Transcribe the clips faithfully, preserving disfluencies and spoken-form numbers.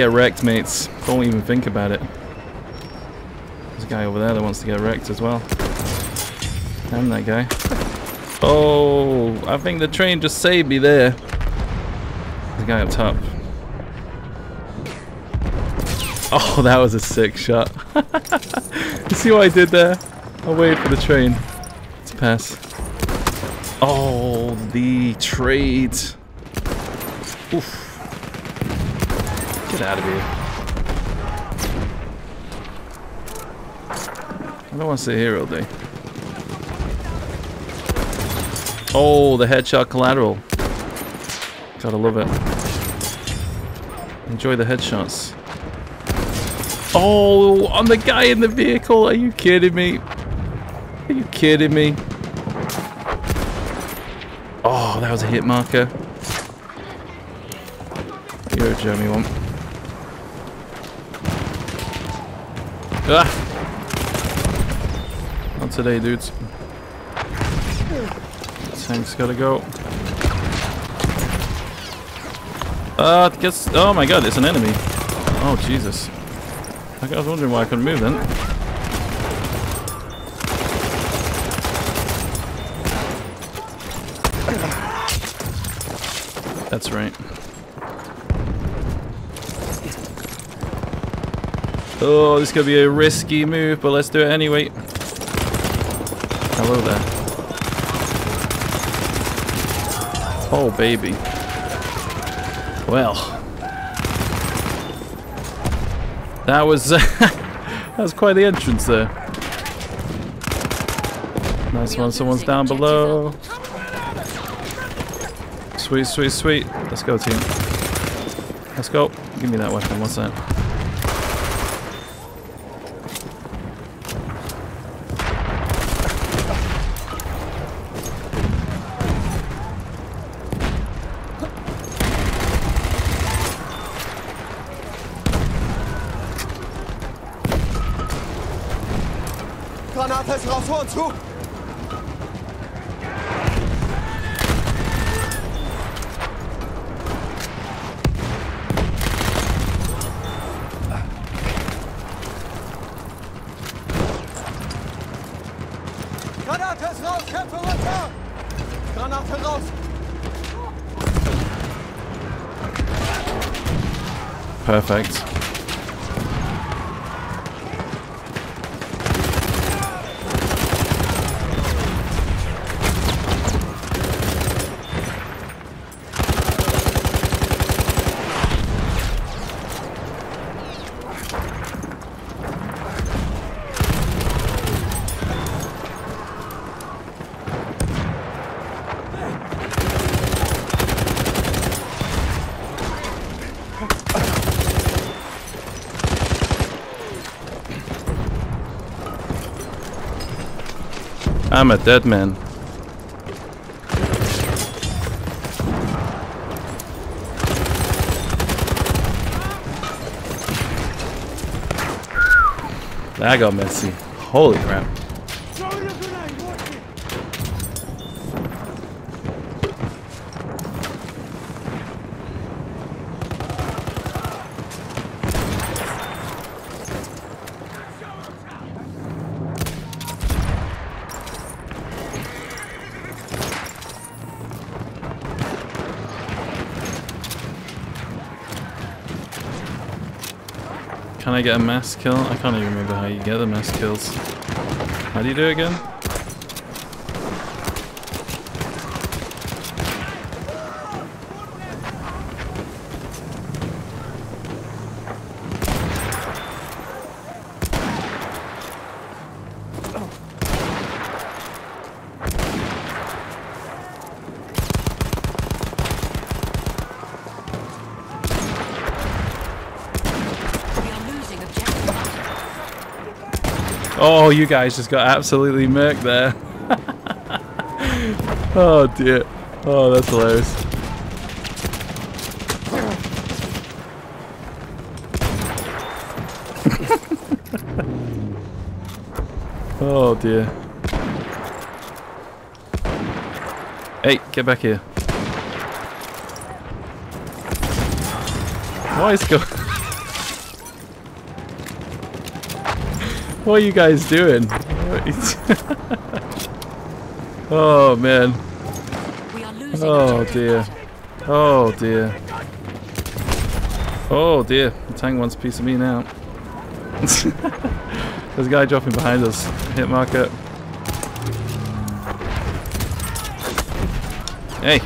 Get wrecked, mates. Don't even think about it. There's a guy over there that wants to get wrecked as well. Damn that guy. Oh, I think the train just saved me there. There's a guy up top. Oh, that was a sick shot. You see what I did there? I waited for the train to pass. Oh, the trade. Oof. Get out of here. I don't want to sit here all day. Oh, the headshot collateral. Gotta love it. Enjoy the headshots. Oh, on the guy in the vehicle. Are you kidding me? Are you kidding me? Oh, that was a hit marker. You're a Jeremy one. Ah! Not today, dudes. Tank's gotta go. Uh, guess. Oh my god, it's an enemy. Oh, Jesus. I was wondering why I couldn't move then. That's right. Oh, this could be a risky move, but let's do it anyway. Hello there. Oh, baby. Well. That was... that was quite the entrance there. Nice one. Someone's down below. Sweet, sweet, sweet. Let's go, team. Let's go. Give me that weapon. What's that? Perfect. I'm a dead man. That got messy. Holy crap. Can I get a mass kill? I can't even remember how you get the mass kills. How do you do it again? Oh, you guys just got absolutely murked there. Oh dear. Oh, that's hilarious. Oh dear. Hey, get back here. Why is go What are you guys doing? Oh man. Oh dear. Oh dear. Oh dear. The tank wants a piece of me now. There's a guy dropping behind us. Hit marker. Hey.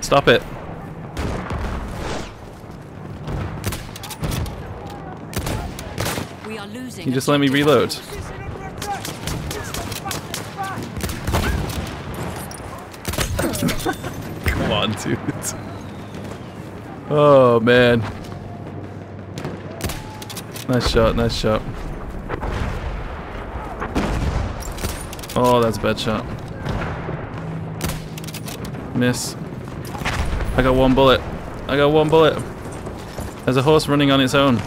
Stop it. We are losing. Can you just let me reload? Come on, dude. Oh, man. Nice shot, nice shot. Oh, that's a bad shot. Miss. I got one bullet. I got one bullet. There's a horse running on its own.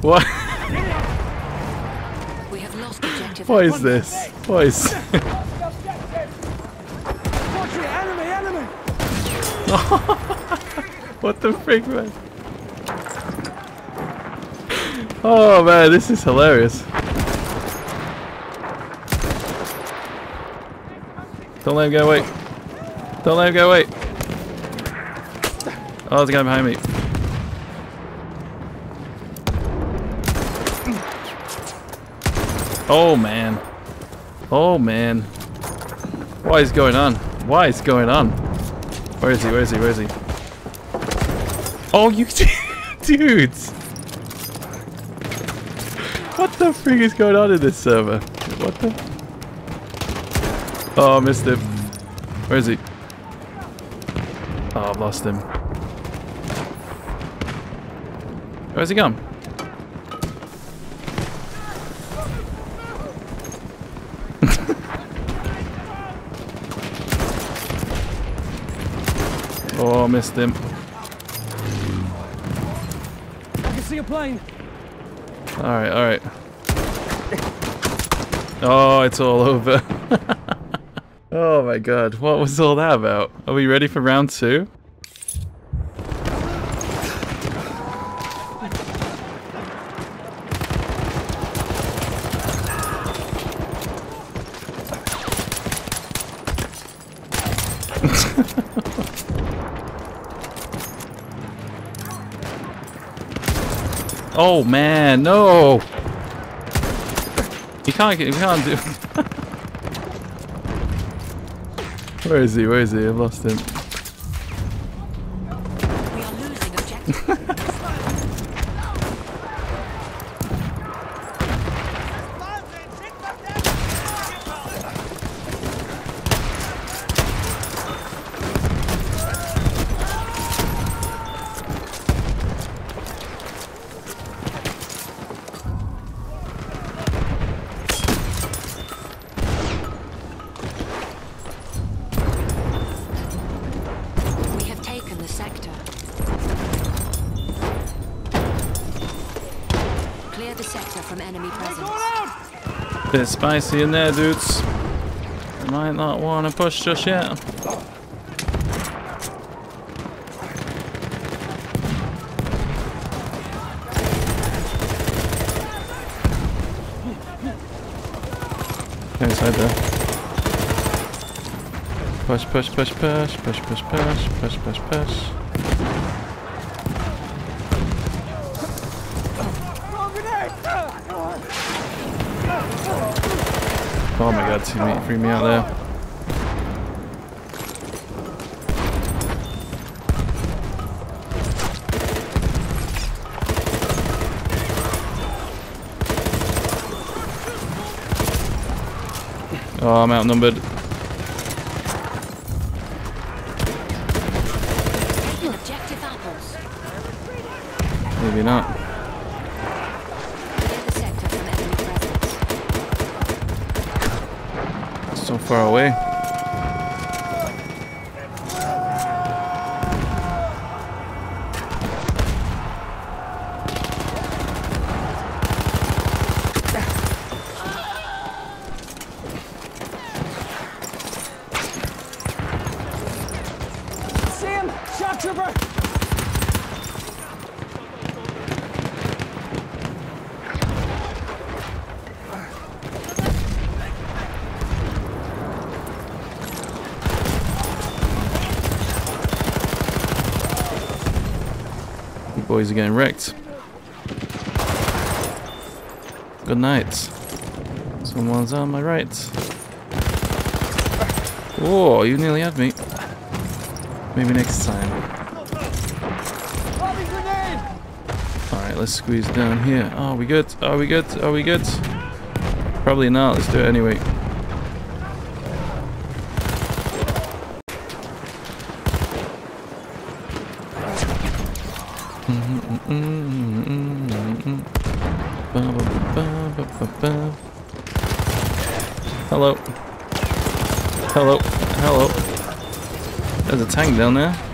What? We have lost objective. What is this? What is this? What the frick, man? Oh man, this is hilarious. Don't let him get away. Don't let him get away. Oh, there's a guy behind me. Oh man. Oh man. What is going on? What is going on? Where is he? Where is he? Where is he? Oh, you dudes. What the frig is going on in this server? What the? Oh, I missed him. Where is he? Oh, I've lost him. Where's he gone? Oh, I missed him. I can see a plane. Alright, alright. Oh, it's all over. Oh my god, what was all that about? Are we ready for round two? Oh man, no! You can't, you can't do... Where is he? Where is he? I've lost him. We are losing objective. Clear the sector from enemy presence. Bit spicy in there, dudes. You might not want to push just yet. Go inside there. Push, push, push, push, push, push, push, push, push, push. Oh my god, teammate threw me out there. Oh, I'm outnumbered. Maybe not. So far away. Sam, shock trooper. Boys are getting wrecked. Good night. Someone's on my right. Whoa, you nearly had me. Maybe next time. Alright, let's squeeze down here. Are we good? Are we good? Are we good? Probably not. Let's do it anyway. Hello. Hello. Hello. There's a tank down there.